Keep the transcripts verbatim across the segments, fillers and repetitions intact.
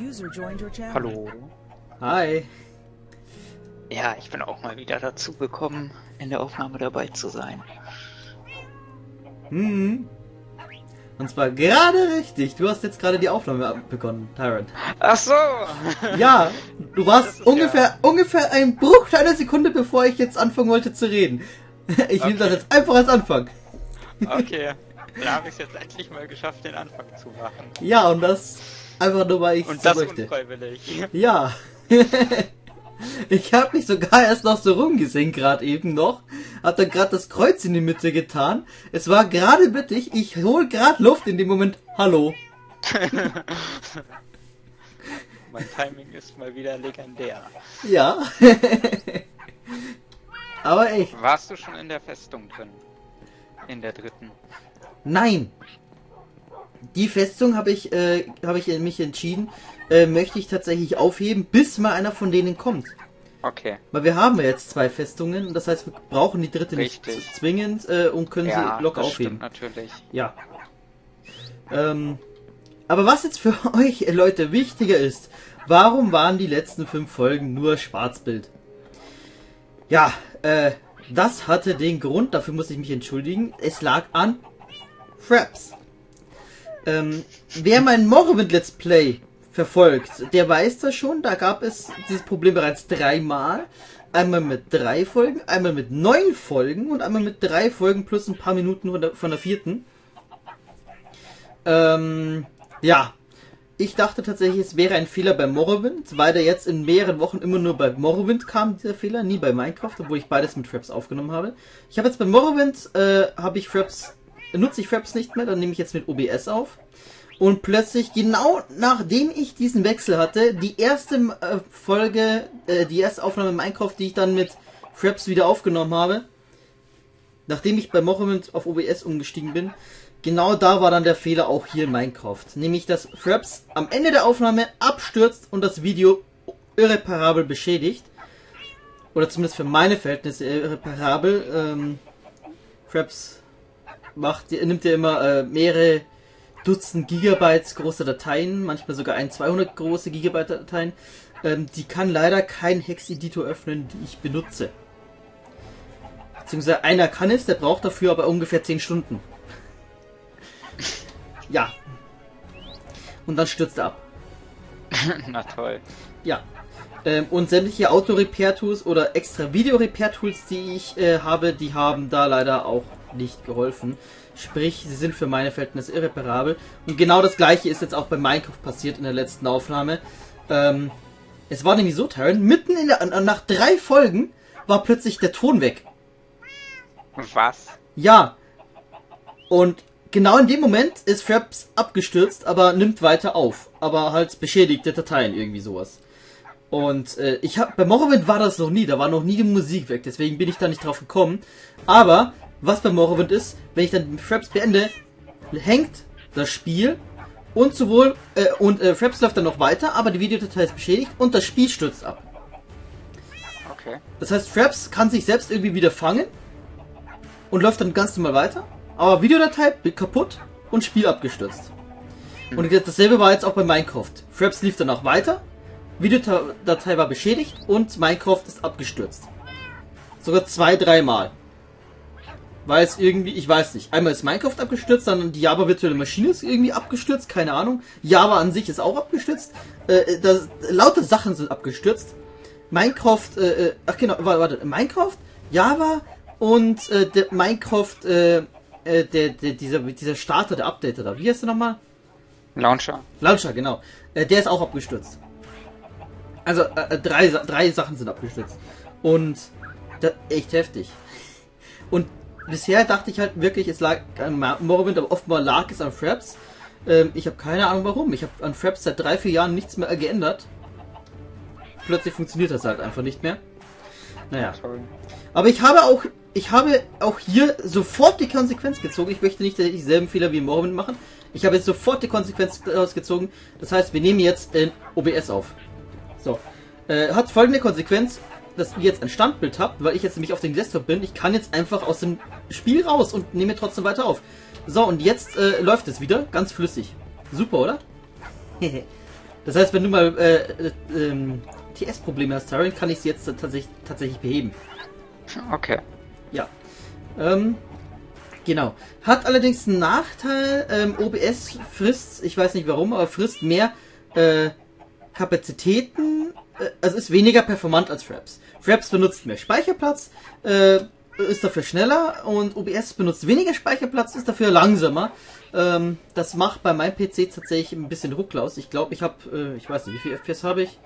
User joined your channel. Hallo. Hi. Ja, ich bin auch mal wieder dazu gekommen, in der Aufnahme dabei zu sein. Mhm. Und zwar gerade richtig. Du hast jetzt gerade die Aufnahme begonnen, Tyron. Ach so. Ja, du warst ungefähr ja. ungefähr ein Bruchteil einer Sekunde, bevor ich jetzt anfangen wollte zu reden. Ich okay. nehme das jetzt einfach als Anfang. Okay, dann habe ich es jetzt endlich mal geschafft, den Anfang zu machen. Ja, und das einfach nur, weil ich es so möchte. Unfreiwillig. Ja. Ich habe mich sogar erst noch so rumgesehen, gerade eben noch. Hab dann gerade das Kreuz in die Mitte getan. Es war gerade mittig. Ich hol gerade Luft in dem Moment. Hallo. Mein Timing ist mal wieder legendär. Ja. Aber echt. Warst du schon in der Festung drin? In der dritten? Nein. Die Festung habe ich, äh, hab ich mich entschieden, äh, möchte ich tatsächlich aufheben, bis mal einer von denen kommt. Okay. Weil wir haben ja jetzt zwei Festungen, das heißt, wir brauchen die dritte Richtig. nicht zwingend äh, und können ja, sie locker das aufheben. Ja, natürlich. Ja. Ähm, aber was jetzt für euch, Leute, wichtiger ist, warum waren die letzten fünf Folgen nur Schwarzbild? Ja, äh, das hatte den Grund, dafür muss ich mich entschuldigen, es lag an Fraps. Ähm, wer mein Morrowind Let's Play verfolgt, der weiß das schon, da gab es dieses Problem bereits dreimal. Einmal mit drei Folgen, einmal mit neun Folgen und einmal mit drei Folgen plus ein paar Minuten von der, von der vierten. Ähm, ja, ich dachte tatsächlich, es wäre ein Fehler bei Morrowind, weil der jetzt in mehreren Wochen immer nur bei Morrowind kam, dieser Fehler, nie bei Minecraft, obwohl ich beides mit Fraps aufgenommen habe. Ich habe jetzt bei Morrowind, äh, habe ich Fraps... nutze ich Fraps nicht mehr, dann nehme ich jetzt mit O B S auf. Und plötzlich, genau nachdem ich diesen Wechsel hatte, die erste äh, Folge, äh, die erste Aufnahme in Minecraft, die ich dann mit Fraps wieder aufgenommen habe, nachdem ich bei Morrowind auf O B S umgestiegen bin, genau da war dann der Fehler auch hier in Minecraft. Nämlich, dass Fraps am Ende der Aufnahme abstürzt und das Video irreparabel beschädigt. Oder zumindest für meine Verhältnisse irreparabel. Ähm, Fraps... macht, nimmt ja immer äh, mehrere Dutzend Gigabyte große Dateien, manchmal sogar ein zweihundert große Gigabyte Dateien. Ähm, die kann leider kein Hex-Editor öffnen, die ich benutze. Beziehungsweise einer kann es, der braucht dafür aber ungefähr zehn Stunden. Ja. Und dann stürzt er ab. Na toll. Ja. Ähm, und sämtliche Auto-Repair-Tools oder extra Video-Repair-Tools, die ich äh, habe, die haben da leider auch nicht geholfen. Sprich, sie sind für meine Verhältnisse irreparabel. Und genau das gleiche ist jetzt auch bei Minecraft passiert in der letzten Aufnahme. Ähm, es war nämlich so, Tyron, mitten in der, nach drei Folgen war plötzlich der Ton weg. Was? Ja. Und genau in dem Moment ist Fraps abgestürzt, aber nimmt weiter auf. Aber halt beschädigte Dateien, irgendwie sowas. Und äh, ich hab, bei Morrowind war das noch nie, da war noch nie die Musik weg, deswegen bin ich da nicht drauf gekommen. Aber was bei Morrowind ist, wenn ich dann Fraps beende, hängt das Spiel und sowohl äh, und äh, Fraps läuft dann noch weiter, aber die Videodatei ist beschädigt und das Spiel stürzt ab. Okay. Das heißt, Fraps kann sich selbst irgendwie wieder fangen und läuft dann ganz normal weiter, aber Videodatei wird kaputt und Spiel abgestürzt. Hm. Und dasselbe war jetzt auch bei Minecraft. Fraps lief dann auch weiter, Videodatei war beschädigt und Minecraft ist abgestürzt. Sogar zwei, dreimal. Weil es irgendwie, ich weiß nicht, einmal ist Minecraft abgestürzt, dann die Java Virtuelle Maschine ist irgendwie abgestürzt, keine Ahnung. Java an sich ist auch abgestürzt. Äh, das, lauter Sachen sind abgestürzt. Minecraft, äh, ach genau, warte, Minecraft, Java und äh, der Minecraft, äh, äh, der, der, dieser, dieser Starter, der Updater da, wie heißt der nochmal? Launcher. Launcher, genau. Äh, der ist auch abgestürzt. Also äh, drei, drei Sachen sind abgestürzt. Und das, echt heftig. Und bisher dachte ich halt wirklich, es lag an Morrowind, aber oftmals lag es an Fraps. Ähm, ich habe keine Ahnung warum. Ich habe an Fraps seit drei, vier Jahren nichts mehr geändert. Plötzlich funktioniert das halt einfach nicht mehr. Naja. Aber ich habe auch, ich habe auch hier sofort die Konsequenz gezogen. Ich möchte nicht dieselben Fehler wie Morrowind machen. Ich habe jetzt sofort die Konsequenz daraus gezogen. Das heißt, wir nehmen jetzt in O B S auf. So. Äh, hat folgende Konsequenz, dass ihr jetzt ein Standbild habt, weil ich jetzt nämlich auf dem Desktop bin. Ich kann jetzt einfach aus dem Spiel raus und nehme trotzdem weiter auf. So, und jetzt äh, läuft es wieder, ganz flüssig. Super, oder? Das heißt, wenn du mal äh, äh, ähm, T S-Probleme hast, Tyron, kann ich sie jetzt tatsächlich, tatsächlich beheben. Okay. Ja. Ähm, genau. Hat allerdings einen Nachteil. Ähm, O B S frisst, ich weiß nicht warum, aber frisst mehr äh, Kapazitäten. Äh, also ist weniger performant als Fraps. Fraps benutzt mehr Speicherplatz, äh, ist dafür schneller, und O B S benutzt weniger Speicherplatz, ist dafür langsamer. Ähm, das macht bei meinem P C tatsächlich ein bisschen Rucklaus. Ich glaube, ich habe, äh, ich weiß nicht, wie viel F P S habe ich?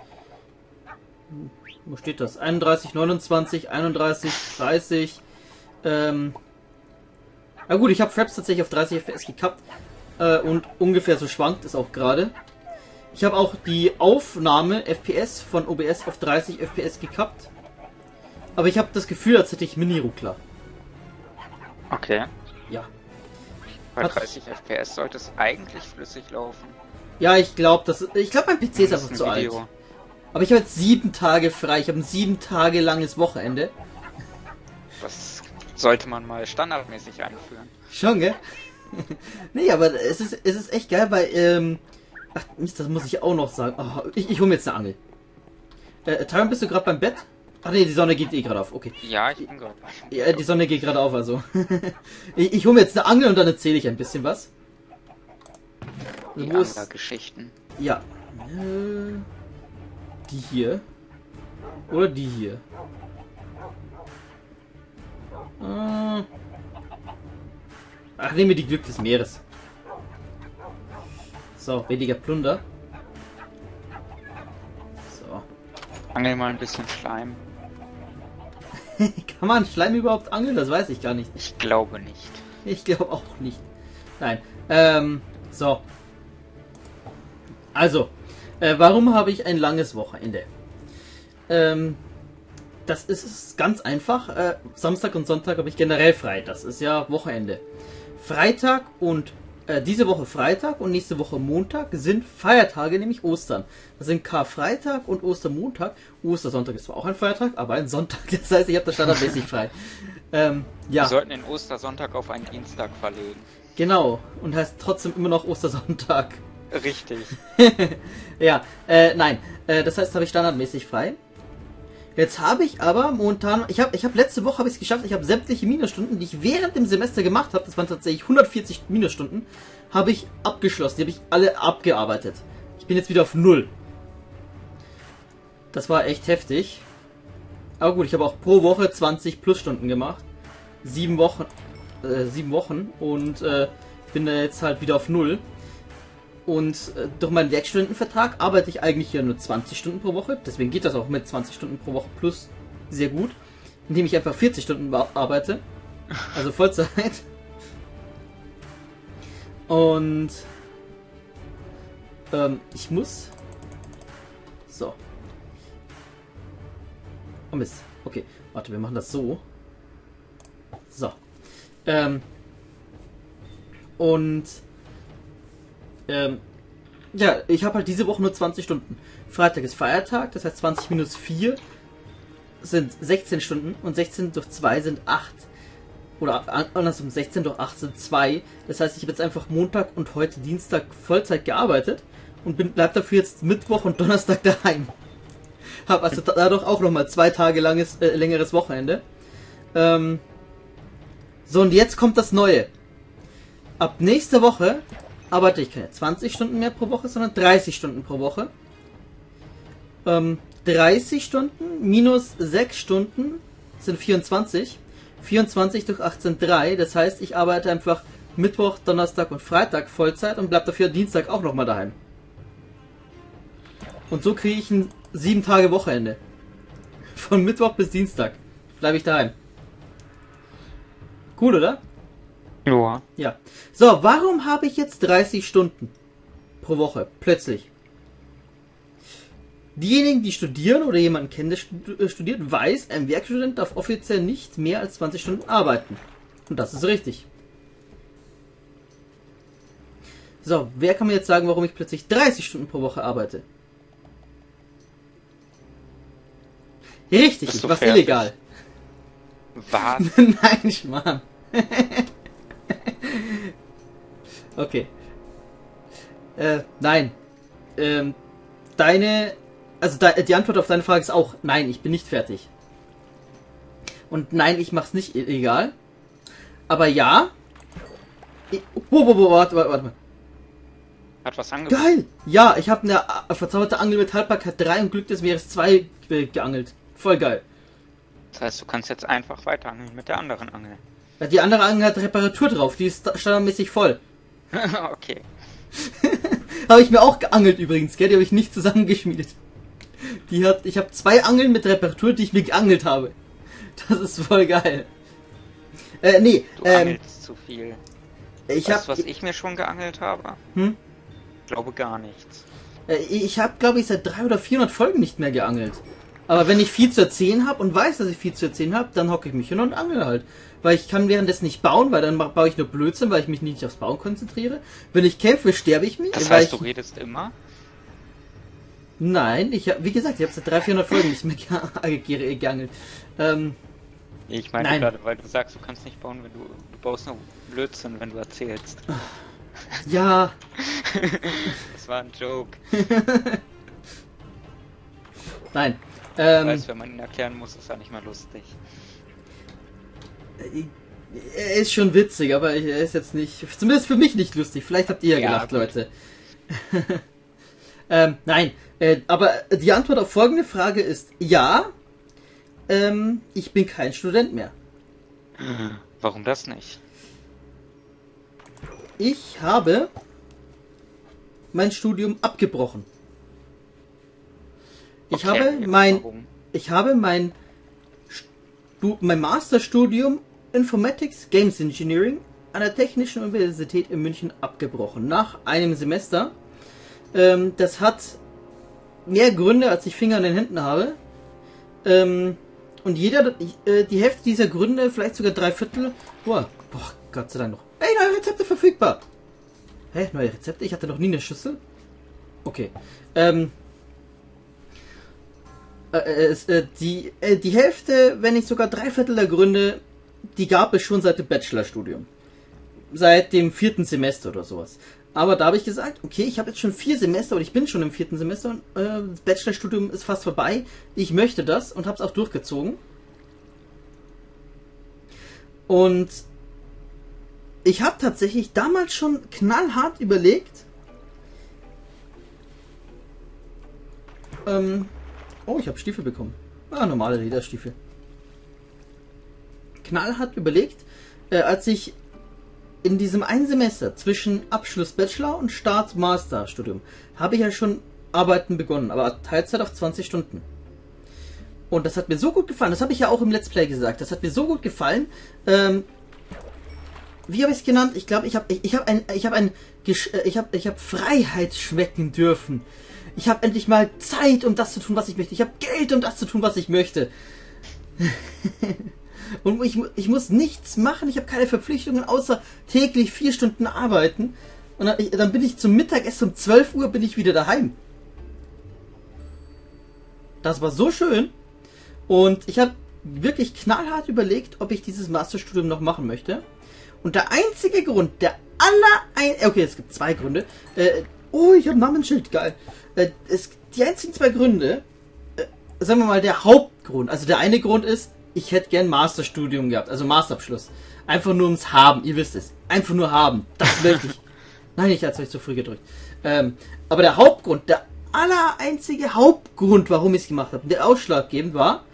Wo steht das? einunddreißig, neunundzwanzig, einunddreißig, dreißig. Ähm, na gut, ich habe Fraps tatsächlich auf dreißig F P S gekappt. Äh, und ungefähr so schwankt es auch gerade. Ich habe auch die Aufnahme F P S von O B S auf dreißig F P S gekappt. Aber ich habe das Gefühl, als hätte ich Mini-Ruckler. Okay. Ja. Bei dreißig F P S sollte es eigentlich flüssig laufen. Ja, ich glaube, das. Ich glaube, mein P C ist einfach zu alt. Aber ich habe jetzt sieben Tage frei. Ich habe ein sieben Tage langes Wochenende. Das sollte man mal standardmäßig einführen. Schon, gell? Nee, aber es ist, es ist echt geil, weil. Ähm, ach, Mist, das muss ich auch noch sagen. Oh, ich ich hole mir jetzt eine Angel. Äh, Tyron, bist du gerade beim Bett? Ach ne, die Sonne geht eh gerade auf, okay. Ja, ich bin gerade. Ja, die Sonne geht gerade auf, also. ich ich hole mir jetzt eine Angel und dann erzähle ich ein bisschen was. Die Angler-Geschichten. Ja. Äh, die hier. Oder die hier. Äh, ach, nehmen wir die Glück des Meeres. So, weniger Plunder. So. Angel mal ein bisschen Schleim. Kann man Schleim überhaupt angeln? Das weiß ich gar nicht. Ich glaube nicht. Ich glaube auch nicht. Nein. Ähm, so. Also, äh, warum habe ich ein langes Wochenende? Ähm, das ist ganz einfach. Äh, Samstag und Sonntag habe ich generell frei. Das ist ja Wochenende. Freitag und äh, diese Woche Freitag und nächste Woche Montag sind Feiertage, nämlich Ostern. Das sind Karfreitag und Ostermontag. Ostersonntag ist zwar auch ein Feiertag, aber ein Sonntag. Das heißt, ich habe das standardmäßig frei. Ähm, ja. Wir sollten den Ostersonntag auf einen Dienstag verlegen. Genau. Und heißt trotzdem immer noch Ostersonntag. Richtig. Ja, äh, nein. Äh, das heißt, habe ich standardmäßig frei. Jetzt habe ich aber momentan, ich habe ich hab, letzte Woche habe ich es geschafft, ich habe sämtliche Minusstunden, die ich während dem Semester gemacht habe, das waren tatsächlich hundertvierzig Minusstunden, habe ich abgeschlossen, die habe ich alle abgearbeitet. Ich bin jetzt wieder auf null. Das war echt heftig. Aber gut, ich habe auch pro Woche zwanzig Plusstunden gemacht. Sieben Wochen, äh, sieben Wochen und äh, bin da jetzt halt wieder auf null. Und durch meinen Werkstundenvertrag arbeite ich eigentlich hier nur zwanzig Stunden pro Woche. Deswegen geht das auch mit zwanzig Stunden pro Woche plus sehr gut. Indem ich einfach vierzig Stunden arbeite. Also Vollzeit. Und ähm, ich muss... So. Oh Mist. Okay. Warte, wir machen das so. So. Ähm. Und... Ähm, ja, ich habe halt diese Woche nur zwanzig Stunden. Freitag ist Feiertag, das heißt zwanzig minus vier sind sechzehn Stunden und sechzehn durch zwei sind acht. Oder andersrum, sechzehn durch acht sind zwei. Das heißt, ich habe jetzt einfach Montag und heute Dienstag Vollzeit gearbeitet und bin, bleib dafür jetzt Mittwoch und Donnerstag daheim. Habe also dadurch auch nochmal zwei Tage langes, äh, längeres Wochenende. Ähm, so, und jetzt kommt das Neue. Ab nächster Woche... arbeite ich keine zwanzig Stunden mehr pro Woche, sondern dreißig Stunden pro Woche. Ähm, dreißig Stunden minus sechs Stunden sind vierundzwanzig. vierundzwanzig durch acht sind drei. Das heißt, ich arbeite einfach Mittwoch, Donnerstag und Freitag Vollzeit und bleib dafür Dienstag auch nochmal daheim. Und so kriege ich ein sieben Tage Wochenende. Von Mittwoch bis Dienstag bleibe ich daheim. Cool, oder? Ja. So, warum habe ich jetzt dreißig Stunden pro Woche? Plötzlich. Diejenigen, die studieren oder jemanden kennen, der studiert, weiß, ein Werkstudent darf offiziell nicht mehr als zwanzig Stunden arbeiten. Und das ist richtig. So, wer kann mir jetzt sagen, warum ich plötzlich dreißig Stunden pro Woche arbeite? Richtig, was illegal. Was? Nein, Schmarrn. Okay. Äh, nein. ähm, deine, also de, die Antwort auf deine Frage ist auch, nein, ich bin nicht fertig. Und nein, ich mach's nicht illegal. Aber ja. Ich, oh, oh, oh, warte, warte, warte mal. Hat was angeboten. Geil! Ja, ich habe eine verzauberte Angel mit Haltbarkeit drei und Glück des Meeres zwei geangelt. Voll geil. Das heißt, du kannst jetzt einfach weiter angeln mit der anderen Angel. Ja, die andere Angel hat Reparatur drauf, die ist standardmäßig voll. Okay. Habe ich mir auch geangelt übrigens, gell? Die habe ich nicht zusammengeschmiedet. Die hat, ich habe zwei Angeln mit Reparatur, die ich mir geangelt habe. Das ist voll geil. Äh, nee. Du ähm, angelst zu viel. Ich weißt, hab, was ich mir schon geangelt habe? Hm? Ich glaube gar nichts. Äh, ich habe, glaube ich, seit dreihundert oder vierhundert Folgen nicht mehr geangelt. Aber wenn ich viel zu erzählen habe und weiß, dass ich viel zu erzählen habe, dann hocke ich mich hin und angel halt. Weil ich kann währenddessen nicht bauen, weil dann baue ich nur Blödsinn, weil ich mich nicht aufs Bauen konzentriere. Wenn ich kämpfe, sterbe ich mich. Das heißt, ich... du redest immer? Nein, ich habe, wie gesagt, ich habe seit dreihundert, vierhundert Folgen nicht mehr geangelt. Ähm... Ich meine nein. Gerade, weil du sagst, du kannst nicht bauen, wenn du, du baust nur Blödsinn, wenn du erzählst. Ja. Das war ein Joke. Nein. Ähm, ich weiß, wenn man ihn erklären muss, ist er nicht mal lustig. Er ist schon witzig, aber er ist jetzt nicht, zumindest für mich nicht lustig. Vielleicht habt ihr ja gelacht, gut. Leute. ähm, nein, äh, aber die Antwort auf folgende Frage ist ja. Ähm, ich bin kein Student mehr. Warum das nicht? Ich habe mein Studium abgebrochen. Ich okay, habe mein, warum? ich habe mein, Stu mein Masterstudium Informatics Games Engineering an der Technischen Universität in München abgebrochen. Nach einem Semester. Ähm, das hat mehr Gründe, als ich Finger an den Händen habe. Ähm, Und jeder, äh, die Hälfte dieser Gründe, vielleicht sogar drei Viertel. Boah, boah, Gott sei Dank noch. Ey, neue Rezepte verfügbar! Hä, neue Rezepte? Ich hatte noch nie eine Schüssel. Okay. Ähm. Äh, äh, die, äh, die Hälfte, wenn nicht sogar drei Viertel der Gründe, die gab es schon seit dem Bachelorstudium. Seit dem vierten Semester oder sowas. Aber da habe ich gesagt, okay, ich habe jetzt schon vier Semester und ich bin schon im vierten Semester und äh, das Bachelorstudium ist fast vorbei. Ich möchte das und habe es auch durchgezogen. Und ich habe tatsächlich damals schon knallhart überlegt. Ähm, oh, ich habe Stiefel bekommen. Ah, normale Lederstiefel. Knallhart überlegt, äh, als ich... In diesem einen Semester zwischen Abschluss Bachelor und Start Master Studium habe ich ja schon Arbeiten begonnen, aber Teilzeit auf zwanzig Stunden. Und das hat mir so gut gefallen, das habe ich ja auch im Let's Play gesagt, das hat mir so gut gefallen. Ähm, wie habe ich es genannt? Ich glaube, ich habe ich, ich hab ein, ich hab ein Gesch äh, ich hab, ich hab Freiheit schmecken dürfen. Ich habe endlich mal Zeit, um das zu tun, was ich möchte. Ich habe Geld, um das zu tun, was ich möchte. Und ich, ich muss nichts machen, ich habe keine Verpflichtungen, außer täglich vier Stunden arbeiten. Und dann, ich, dann bin ich zum Mittagessen um zwölf Uhr bin ich wieder daheim. Das war so schön. Und ich habe wirklich knallhart überlegt, ob ich dieses Masterstudium noch machen möchte. Und der einzige Grund, der aller... Ein okay, es gibt zwei Gründe. Äh, oh, ich habe ein Namensschild, geil. Äh, es, die einzigen zwei Gründe, äh, sagen wir mal, der Hauptgrund. Also der eine Grund ist, ich hätte gern Masterstudium gehabt, also Masterabschluss. Einfach nur ums Haben, ihr wisst es. Einfach nur haben, das möchte ich. Nein, ich hatte euch zu früh gedrückt. Ähm, aber der Hauptgrund, der aller einzige Hauptgrund, warum ich es gemacht habe, der ausschlaggebend war,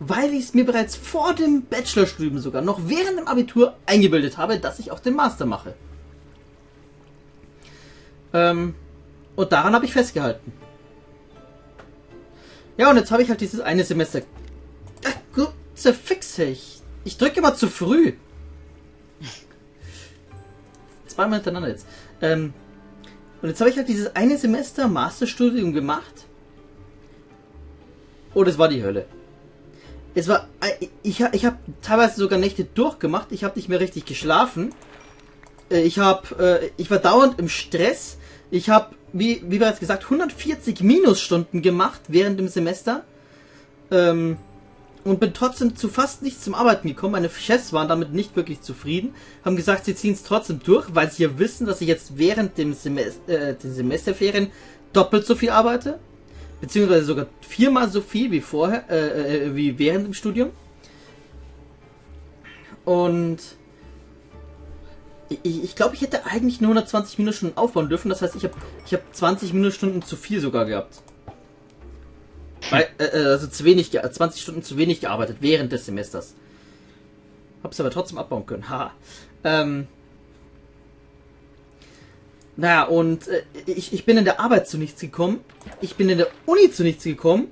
weil ich es mir bereits vor dem Bachelorstudium sogar, noch während dem Abitur eingebildet habe, dass ich auch den Master mache. Ähm, und daran habe ich festgehalten. Ja, und jetzt habe ich halt dieses eine Semester... Gut, zerfix ich. Ich drücke immer zu früh. Zweimal hintereinander jetzt. Ähm, und jetzt habe ich halt dieses eine Semester Masterstudium gemacht. Und es war die Hölle. Es war, ich, ich habe teilweise sogar Nächte durchgemacht. Ich habe nicht mehr richtig geschlafen. Ich habe, ich war dauernd im Stress. Ich habe, wie, wie bereits gesagt, hundertvierzig Minusstunden gemacht während dem Semester. Ähm... und bin trotzdem zu fast nichts zum Arbeiten gekommen. Meine Chefs waren damit nicht wirklich zufrieden, haben gesagt, sie ziehen es trotzdem durch, weil sie ja wissen, dass ich jetzt während dem Semester, äh, den Semesterferien doppelt so viel arbeite, beziehungsweise sogar viermal so viel wie vorher, äh, wie während dem Studium. Und ich, ich glaube, ich hätte eigentlich nur hundertzwanzig Minusstunden aufbauen dürfen. Das heißt, ich habe ich hab zwanzig Minusstunden zu viel sogar gehabt. Weil, äh, also zu wenig, zwanzig Stunden zu wenig gearbeitet während des Semesters. Hab's aber trotzdem abbauen können. Haha. Ähm. Naja, und äh, ich, ich bin in der Arbeit zu nichts gekommen. Ich bin in der Uni zu nichts gekommen.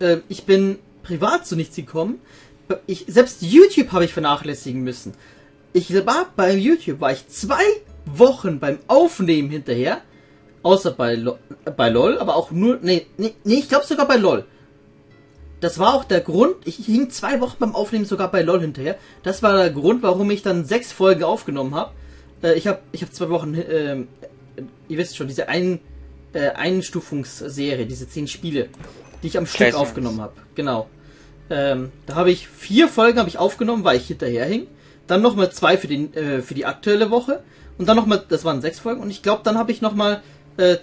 Äh, ich bin privat zu nichts gekommen. Ich, selbst YouTube habe ich vernachlässigen müssen. Ich war bei YouTube, war ich zwei Wochen beim Aufnehmen hinterher. Außer bei, Lo bei LOL, aber auch nur... Nee, nee, nee ich glaube sogar bei LOL. Das war auch der Grund, ich hing zwei Wochen beim Aufnehmen sogar bei LOL hinterher. Das war der Grund, warum ich dann sechs Folgen aufgenommen habe. Äh, ich habe ich hab zwei Wochen... Äh, ihr wisst schon, diese ein, äh, Einstufungsserie, diese zehn Spiele, die ich am Stück aufgenommen habe. Genau. Ähm, da habe ich vier Folgen habe ich aufgenommen, weil ich hinterher hing. Dann nochmal zwei für, den, äh, für die aktuelle Woche. Und dann nochmal... Das waren sechs Folgen. Und ich glaube, dann habe ich nochmal...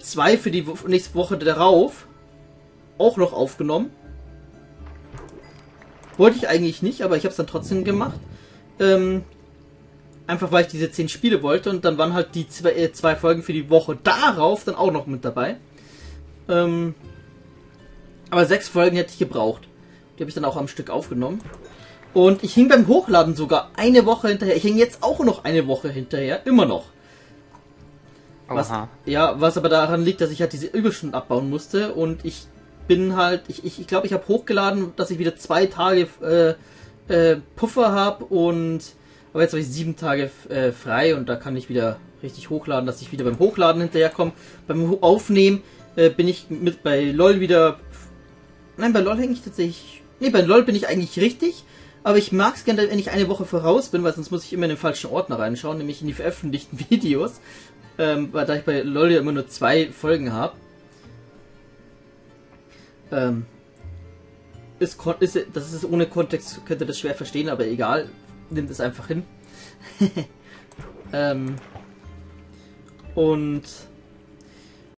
zwei für die nächste Woche darauf auch noch aufgenommen. Wollte ich eigentlich nicht, aber ich habe es dann trotzdem gemacht. Ähm, einfach weil ich diese zehn Spiele wollte und dann waren halt die zwei, äh, zwei Folgen für die Woche darauf dann auch noch mit dabei. Ähm, aber sechs Folgen hätte ich gebraucht. Die habe ich dann auch am Stück aufgenommen. Und ich hing beim Hochladen sogar eine Woche hinterher. Ich hing jetzt auch noch eine Woche hinterher, immer noch. Was, ja, was aber daran liegt, dass ich halt diese Überstunden abbauen musste und ich bin halt, ich glaube, ich, ich, glaub, ich habe hochgeladen, dass ich wieder zwei Tage äh, äh, Puffer habe und, aber jetzt habe ich sieben Tage äh, frei und da kann ich wieder richtig hochladen, dass ich wieder beim Hochladen hinterherkomme. Beim Aufnehmen äh, bin ich mit bei LOL wieder, nein, bei LOL hänge ich tatsächlich, nee, bei LOL bin ich eigentlich richtig, aber ich mag es gerne, wenn ich eine Woche voraus bin, weil sonst muss ich immer in den falschen Ordner reinschauen, nämlich in die veröffentlichten Videos. Ähm, weil da ich bei LOL ja immer nur zwei Folgen habe. Ähm, ist, ist, das ist ohne Kontext, könnt ihr das schwer verstehen, aber egal. Nimmt es einfach hin. ähm, und